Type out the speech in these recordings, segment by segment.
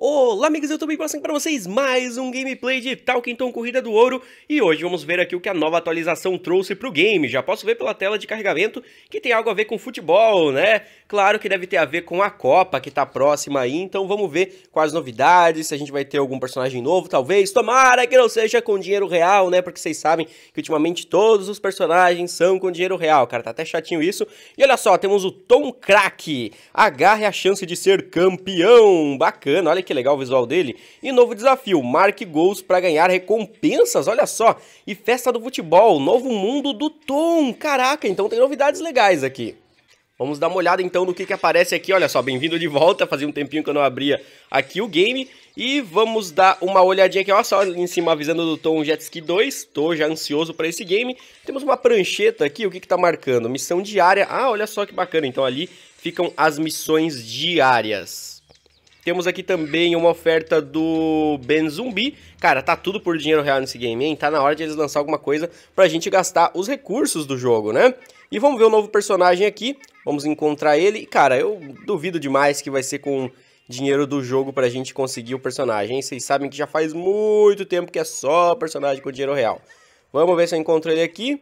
Olá amigos, eu tô bem próximo para vocês mais um gameplay de Talking Tom Corrida do Ouro. E hoje vamos ver aqui o que a nova atualização trouxe pro game. Já posso ver pela tela de carregamento que tem algo a ver com futebol, né? Claro que deve ter a ver com a Copa que tá próxima aí. Então vamos ver quais novidades, se a gente vai ter algum personagem novo, talvez. Tomara que não seja com dinheiro real, né? Porque vocês sabem que ultimamente todos os personagens são com dinheiro real. Cara, tá até chatinho isso. E olha só, temos o Tom Crack. Agarre a chance de ser campeão. Bacana, olha que legal o visual dele. E novo desafio, marque gols para ganhar recompensas, olha só. E festa do futebol, novo mundo do Tom. Caraca, então tem novidades legais aqui. Vamos dar uma olhada então no que aparece aqui, olha só, bem-vindo de volta, fazia um tempinho que eu não abria aqui o game. E vamos dar uma olhadinha aqui, olha só, em cima avisando do Tom Jetski 2, tô já ansioso para esse game. Temos uma prancheta aqui, o que tá marcando? Missão diária, ah, olha só que bacana, então ali ficam as missões diárias. Temos aqui também uma oferta do Ben Zumbi. Cara, tá tudo por dinheiro real nesse game, hein? Tá na hora de eles lançar alguma coisa pra gente gastar os recursos do jogo, né? E vamos ver um novo personagem aqui. Vamos encontrar ele. Cara, eu duvido demais que vai ser com dinheiro do jogo pra gente conseguir o personagem, hein? Vocês sabem que já faz muito tempo que é só personagem com dinheiro real. Vamos ver se eu encontro ele aqui.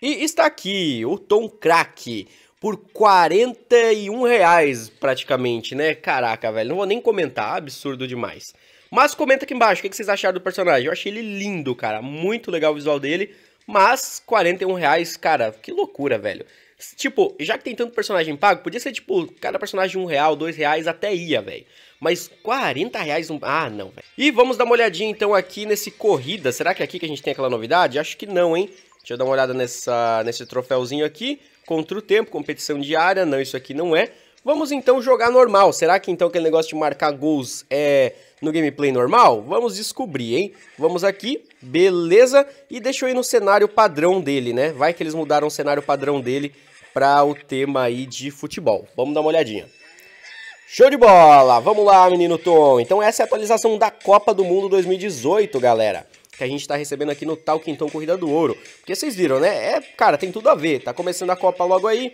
E está aqui, o Tom Crack. Por R$41 praticamente, né? Caraca, velho, não vou nem comentar, absurdo demais. Mas comenta aqui embaixo, o que vocês acharam do personagem? Eu achei ele lindo, cara, muito legal o visual dele. Mas R$41, cara, que loucura, velho. Tipo, já que tem tanto personagem pago, podia ser tipo, cada personagem R$1, R$2, até ia, velho. Mas R$40 não... Ah, não, velho. E vamos dar uma olhadinha então aqui nesse corrida. Será que é aqui que a gente tem aquela novidade? Acho que não, hein? Deixa eu dar uma olhada nesse troféuzinho aqui. Contra o tempo, competição diária, não, isso aqui não é. Vamos então jogar normal. Será que então aquele negócio de marcar gols é no gameplay normal? Vamos descobrir, hein? Vamos aqui, beleza. E deixa eu ir no cenário padrão dele, né? Vai que eles mudaram o cenário padrão dele para o tema aí de futebol. Vamos dar uma olhadinha. Show de bola! Vamos lá, menino Tom. Então essa é a atualização da Copa do Mundo 2018, galera, que a gente tá recebendo aqui no Talking Tom Corrida do Ouro. Porque vocês viram, né? É, cara, tem tudo a ver. Tá começando a Copa logo aí.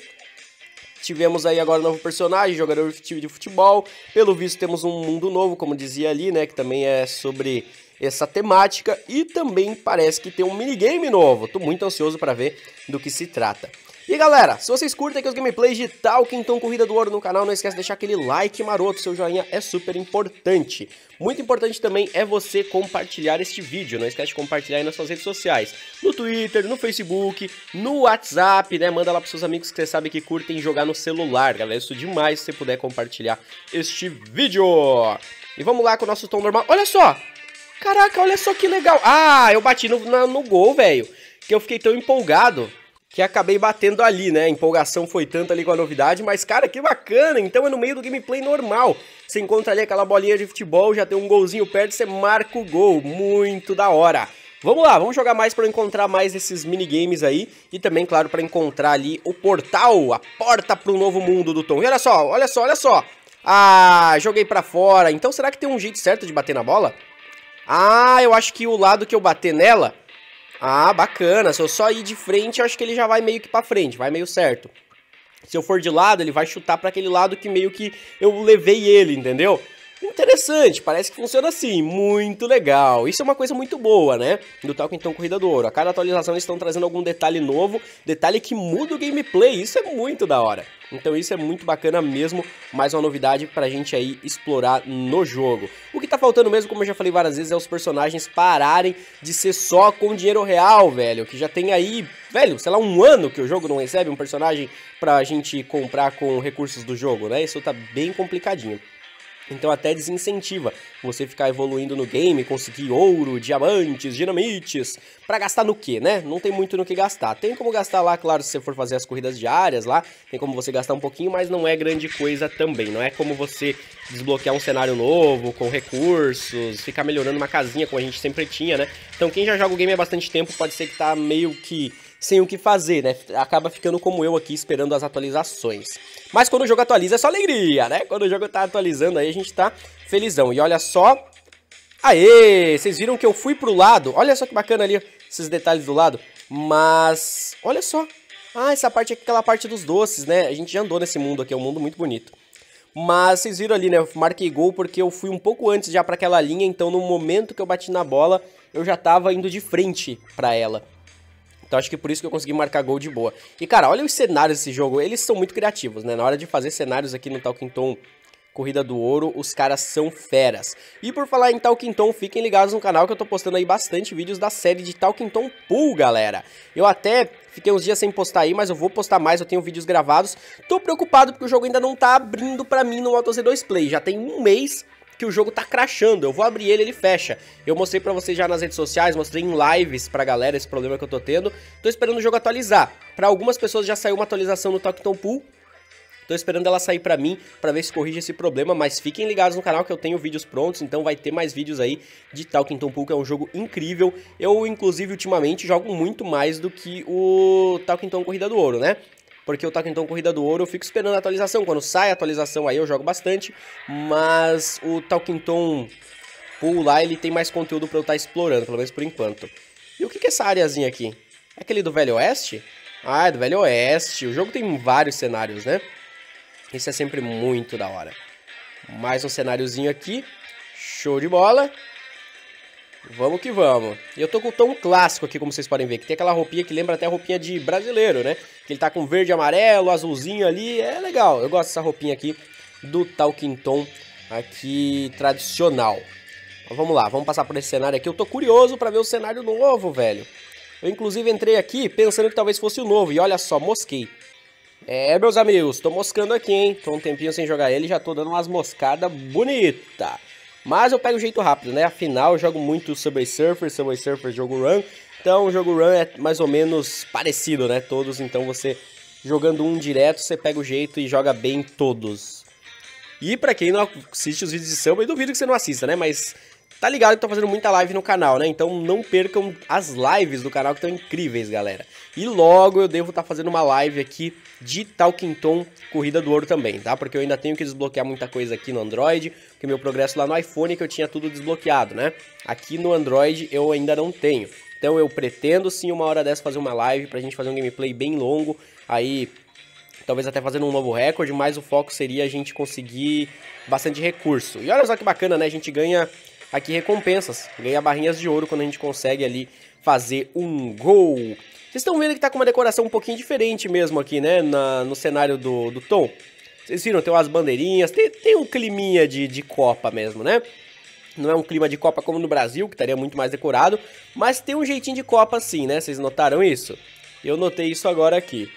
Tivemos aí agora um novo personagem, jogador de futebol. Pelo visto, temos um mundo novo, como dizia ali, né? Que também é sobre essa temática. E também parece que tem um minigame novo. Tô muito ansioso pra ver do que se trata. E galera, se vocês curtem aqui os gameplays de Talking Tom Corrida do Ouro no canal, não esquece de deixar aquele like maroto, seu joinha é super importante. Muito importante também é você compartilhar este vídeo, não esquece de compartilhar aí nas suas redes sociais, no Twitter, no Facebook, no WhatsApp, né? Manda lá pros seus amigos que você sabe que curtem jogar no celular, galera, isso demais se você puder compartilhar este vídeo. E vamos lá com o nosso Tom normal, olha só, caraca, olha só que legal, ah, eu bati no gol, velho, que eu fiquei tão empolgado que acabei batendo ali, né? A empolgação foi tanto ali com a novidade, mas, cara, que bacana! Então é no meio do gameplay normal. Você encontra ali aquela bolinha de futebol, já tem um golzinho perto, você marca o gol. Muito da hora! Vamos lá, vamos jogar mais para encontrar mais esses minigames aí. E também, claro, para encontrar ali o portal, a porta para o novo mundo do Tom. E olha só, olha só, olha só! Ah, joguei para fora. Então será que tem um jeito certo de bater na bola? Ah, eu acho que o lado que eu bater nela... Ah, bacana, se eu só ir de frente, eu acho que ele já vai meio que pra frente, vai meio certo. Se eu for de lado, ele vai chutar pra aquele lado que meio que eu levei ele, entendeu? Interessante, parece que funciona assim, muito legal. Isso é uma coisa muito boa, né, do Talking Tom Corrida do Ouro. A cada atualização eles estão trazendo algum detalhe novo, detalhe que muda o gameplay, isso é muito da hora. Então isso é muito bacana mesmo, mais uma novidade pra gente aí explorar no jogo. O que tá faltando mesmo, como eu já falei várias vezes, é os personagens pararem de ser só com dinheiro real, velho. Que já tem aí, velho, sei lá, um ano que o jogo não recebe um personagem pra gente comprar com recursos do jogo, né? Isso tá bem complicadinho. Então até desincentiva você ficar evoluindo no game, conseguir ouro, diamantes, dinamites, pra gastar no que, né? Não tem muito no que gastar. Tem como gastar lá, claro, se você for fazer as corridas diárias lá, tem como você gastar um pouquinho, mas não é grande coisa também. Não é como você desbloquear um cenário novo, com recursos, ficar melhorando uma casinha como a gente sempre tinha, né? Então quem já joga o game há bastante tempo pode ser que tá meio que... sem o que fazer, né? Acaba ficando como eu aqui, esperando as atualizações. Mas quando o jogo atualiza é só alegria, né? Quando o jogo tá atualizando aí a gente tá felizão. E olha só... Aê! Vocês viram que eu fui pro lado? Olha só que bacana ali, ó, esses detalhes do lado. Mas... olha só! Ah, essa parte aqui é aquela parte dos doces, né? A gente já andou nesse mundo aqui, é um mundo muito bonito. Mas vocês viram ali, né, eu marquei gol porque eu fui um pouco antes já para aquela linha, então no momento que eu bati na bola, eu já tava indo de frente para ela. Então acho que por isso que eu consegui marcar gol de boa. E cara, olha os cenários desse jogo, eles são muito criativos, né, na hora de fazer cenários aqui no Talking Tom Corrida do Ouro, os caras são feras. E por falar em Talking Tom, fiquem ligados no canal que eu tô postando aí bastante vídeos da série de Talking Tom Pool, galera. Eu até fiquei uns dias sem postar aí, mas eu vou postar mais, eu tenho vídeos gravados. Tô preocupado porque o jogo ainda não tá abrindo pra mim no Moto Z2 Play, já tem um mês que o jogo tá crashando, eu vou abrir ele, ele fecha. Eu mostrei pra vocês já nas redes sociais, mostrei em lives pra galera esse problema que eu tô tendo. Tô esperando o jogo atualizar. Pra algumas pessoas já saiu uma atualização no Talking Tom Pool. Tô esperando ela sair pra mim, pra ver se corrige esse problema, mas fiquem ligados no canal que eu tenho vídeos prontos, então vai ter mais vídeos aí de Talking Tom Pool, que é um jogo incrível. Eu, inclusive, ultimamente jogo muito mais do que o Talking Tom Corrida do Ouro, né? Porque o Talking Tom Corrida do Ouro eu fico esperando a atualização, quando sai a atualização aí eu jogo bastante, mas o Talking Tom Pool lá ele tem mais conteúdo pra eu estar explorando, pelo menos por enquanto. E o que é essa areazinha aqui? É aquele do Velho Oeste? Ah, é do Velho Oeste, o jogo tem vários cenários, né? Isso é sempre muito da hora. Mais um cenáriozinho aqui. Show de bola. Vamos que vamos. E eu tô com o Tom clássico aqui, como vocês podem ver. Que tem aquela roupinha que lembra até a roupinha de brasileiro, né? Que ele tá com verde, amarelo, azulzinho ali. É legal. Eu gosto dessa roupinha aqui do Talking Tom aqui tradicional. Mas vamos lá. Vamos passar por esse cenário aqui. Eu tô curioso pra ver o cenário novo, velho. Eu, inclusive, entrei aqui pensando que talvez fosse o novo. E olha só, mosquei. É, meus amigos, tô moscando aqui, hein? Tô um tempinho sem jogar ele, já tô dando umas moscadas bonita. Mas eu pego o jeito rápido, né? Afinal, eu jogo muito Subway Surfer, jogo Run. Então, o jogo Run é mais ou menos parecido, né? Todos, então você jogando um direto, você pega o jeito e joga bem todos. E pra quem não assiste os vídeos de samba, eu duvido que você não assista, né? Mas tá ligado que eu tô fazendo muita live no canal, né? Então não percam as lives do canal que estão incríveis, galera. E logo eu devo estar fazendo uma live aqui de Talking Tom Corrida do Ouro também, tá? Porque eu ainda tenho que desbloquear muita coisa aqui no Android, porque meu progresso lá no iPhone é que eu tinha tudo desbloqueado, né? Aqui no Android eu ainda não tenho. Então eu pretendo sim uma hora dessa fazer uma live pra gente fazer um gameplay bem longo, aí talvez até fazendo um novo recorde, mas o foco seria a gente conseguir bastante recurso. E olha só que bacana, né? A gente ganha aqui recompensas, ganha barrinhas de ouro quando a gente consegue ali fazer um gol. Vocês estão vendo que tá com uma decoração um pouquinho diferente mesmo aqui, né, no cenário do Tom. Vocês viram, tem umas bandeirinhas, tem um climinha de Copa mesmo, né. Não é um clima de Copa como no Brasil, que estaria muito mais decorado, mas tem um jeitinho de Copa sim, né, vocês notaram isso? Eu notei isso agora aqui.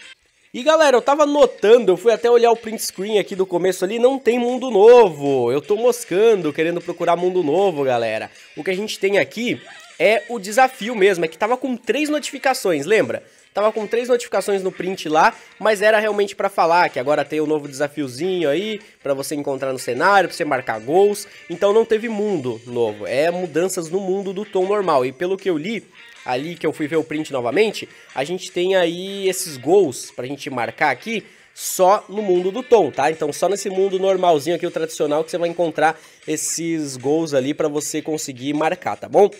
E galera, eu tava notando, eu fui até olhar o print screen aqui do começo ali, não tem mundo novo. Eu tô moscando, querendo procurar mundo novo, galera. O que a gente tem aqui é o desafio mesmo, é que tava com 3 notificações, lembra? Tava com 3 notificações no print lá, mas era realmente pra falar que agora tem um novo desafiozinho aí, pra você encontrar no cenário, pra você marcar gols. Então não teve mundo novo, é mudanças no mundo do Tom normal. E pelo que eu li, ali que eu fui ver o print novamente, a gente tem aí esses gols pra gente marcar aqui só no mundo do Tom, tá? Então só nesse mundo normalzinho aqui, o tradicional, que você vai encontrar esses gols ali pra você conseguir marcar, tá bom?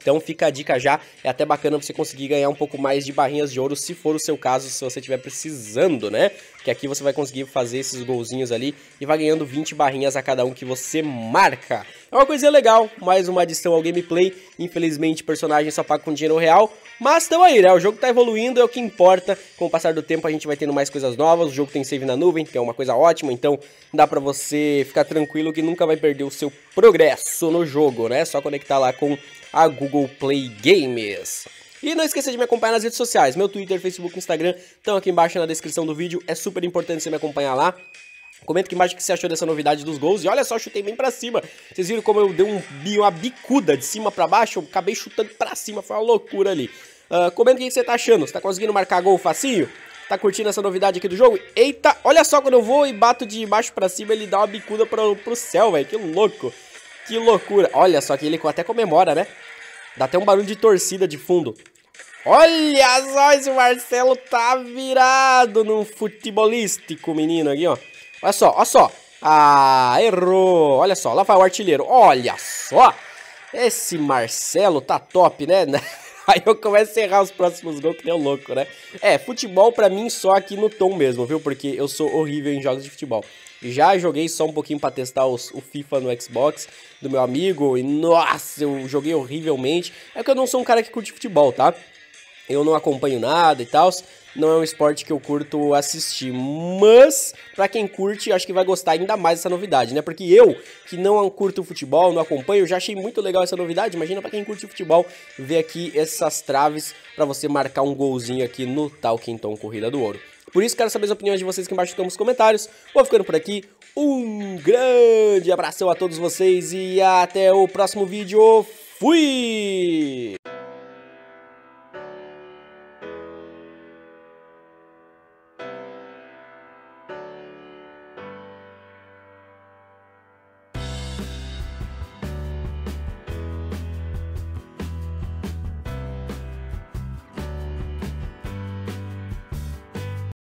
Então fica a dica já, é até bacana pra você conseguir ganhar um pouco mais de barrinhas de ouro, se for o seu caso, se você estiver precisando, né? Porque aqui você vai conseguir fazer esses golzinhos ali e vai ganhando 20 barrinhas a cada um que você marca. É uma coisinha legal, mais uma adição ao gameplay. Infelizmente, personagem só paga com dinheiro real, mas estão aí, né? O jogo tá evoluindo, é o que importa. Com o passar do tempo, a gente vai tendo mais coisas novas. O jogo tem save na nuvem, que é uma coisa ótima, então dá pra você ficar tranquilo que nunca vai perder o seu progresso no jogo, né? Só conectar lá com a Google Play Games. E não esqueça de me acompanhar nas redes sociais, meu Twitter, Facebook, Instagram, estão aqui embaixo na descrição do vídeo, é super importante você me acompanhar lá. Comenta aqui embaixo o que você achou dessa novidade dos gols. E olha só, eu chutei bem pra cima. Vocês viram como eu dei uma bicuda de cima pra baixo? Eu acabei chutando pra cima, foi uma loucura ali. Comenta o que você tá achando, você tá conseguindo marcar gol facinho? Tá curtindo essa novidade aqui do jogo? Eita, olha só, quando eu vou e bato de baixo pra cima, ele dá uma bicuda pro céu, velho, que louco. Que loucura, olha só que ele até comemora, né? Dá até um barulho de torcida de fundo. Olha só, esse Marcelo tá virado num futebolístico, menino, aqui, ó. Olha só, olha só. Ah, errou. Olha só, lá vai o artilheiro. Olha só. Esse Marcelo tá top, né? Aí eu começo a errar os próximos gols, que nem um louco, né? É, futebol pra mim só aqui no Tom mesmo, viu? Porque eu sou horrível em jogos de futebol. Já joguei só um pouquinho pra testar o FIFA no Xbox do meu amigo e, nossa, eu joguei horrivelmente. É que eu não sou um cara que curte futebol, tá? Eu não acompanho nada e tal, não é um esporte que eu curto assistir, mas pra quem curte, acho que vai gostar ainda mais dessa novidade, né? Porque eu, que não curto futebol, não acompanho, já achei muito legal essa novidade. Imagina pra quem curte futebol, ver aqui essas traves pra você marcar um golzinho aqui no Talking Tom Corrida do Ouro. Por isso, quero saber as opiniões de vocês aqui embaixo nos comentários. Vou ficando por aqui, um grande abração a todos vocês e até o próximo vídeo. Fui!